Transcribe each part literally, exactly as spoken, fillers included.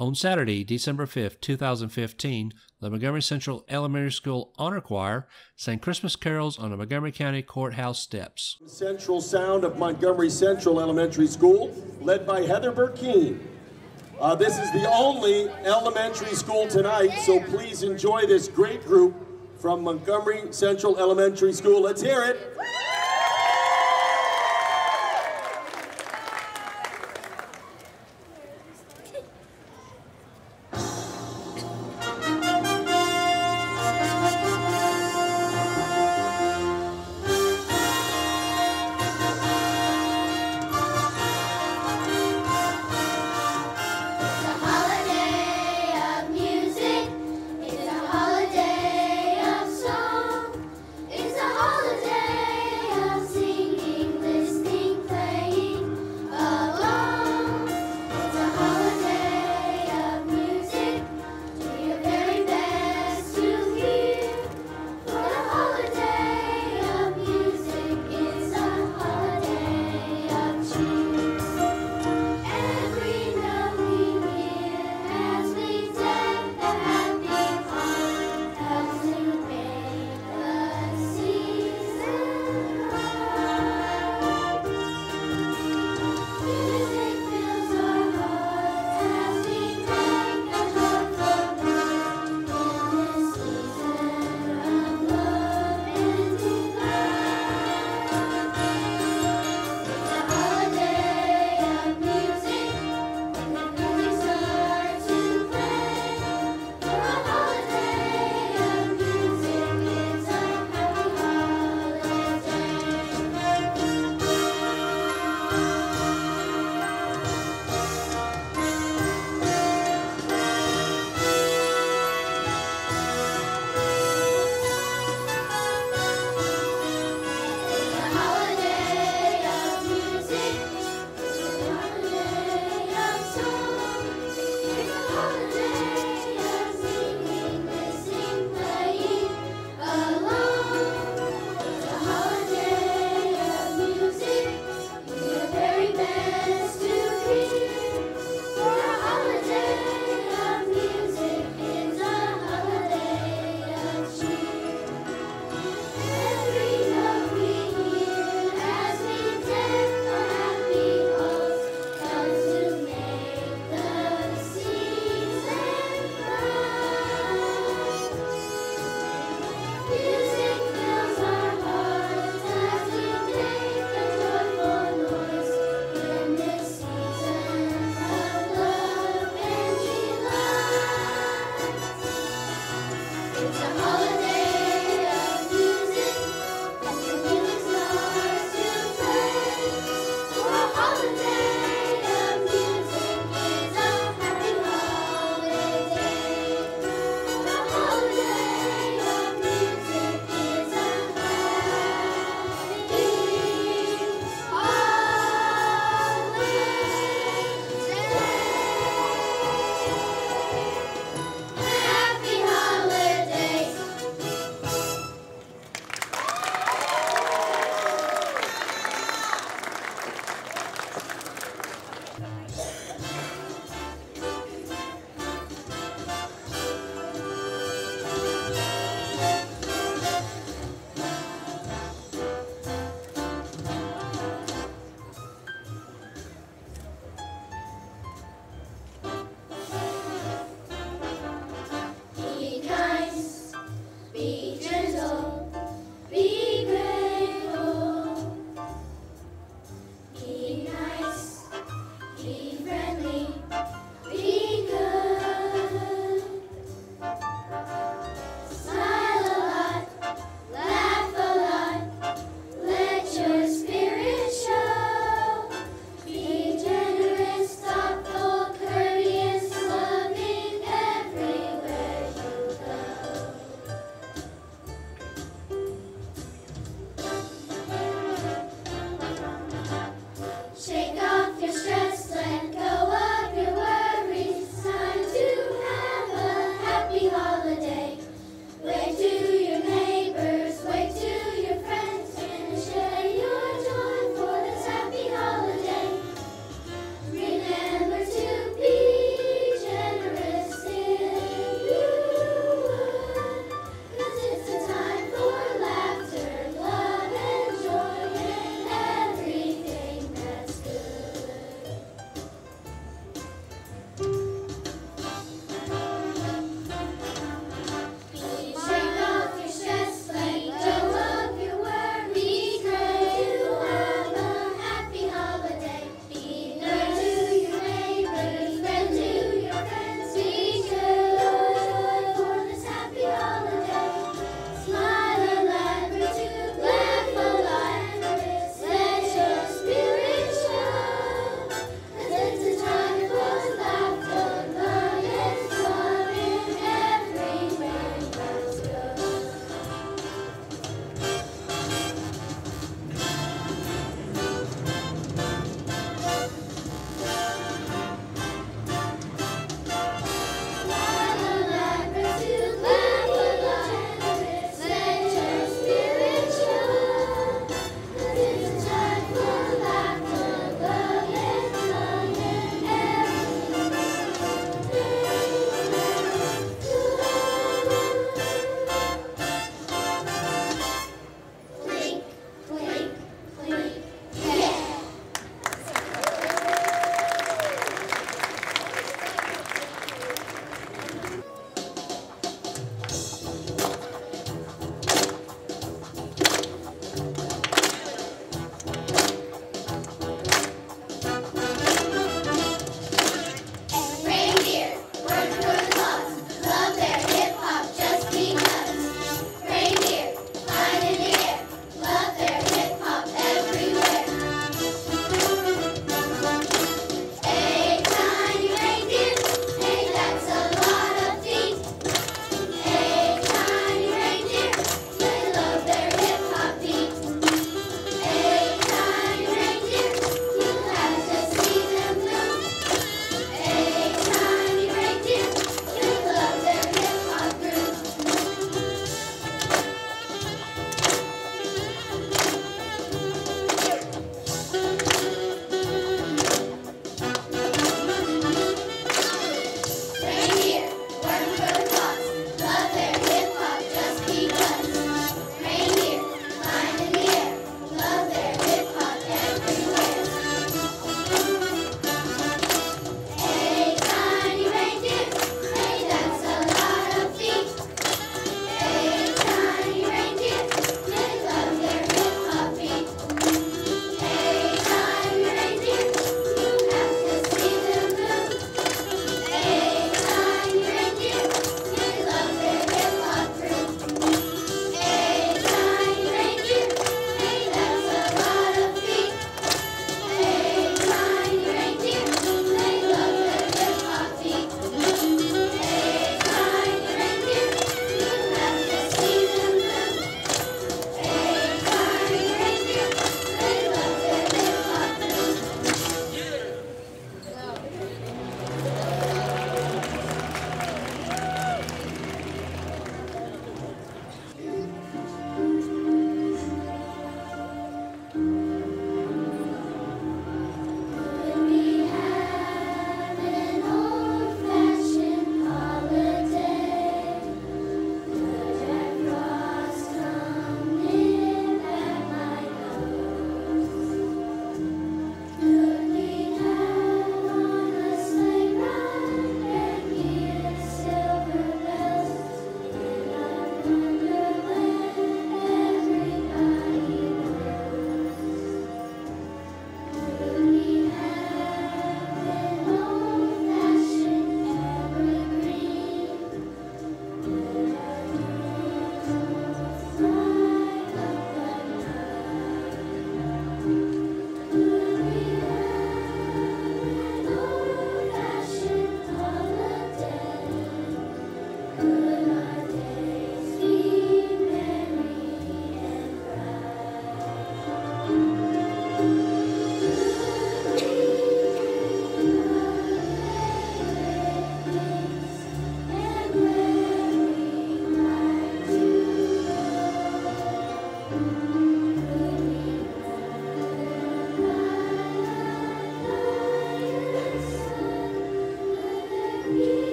On Saturday, December fifth, two thousand fifteen, the Montgomery Central Elementary School Honor Choir sang Christmas carols on the Montgomery County Courthouse steps. Central sound of Montgomery Central Elementary School, led by Heather Burkeen. Uh, this is the only elementary school tonight, so please enjoy this great group from Montgomery Central Elementary School. Let's hear it. Holiday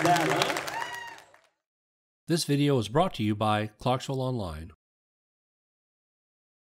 about that, huh? This video is brought to you by Clarksville Online.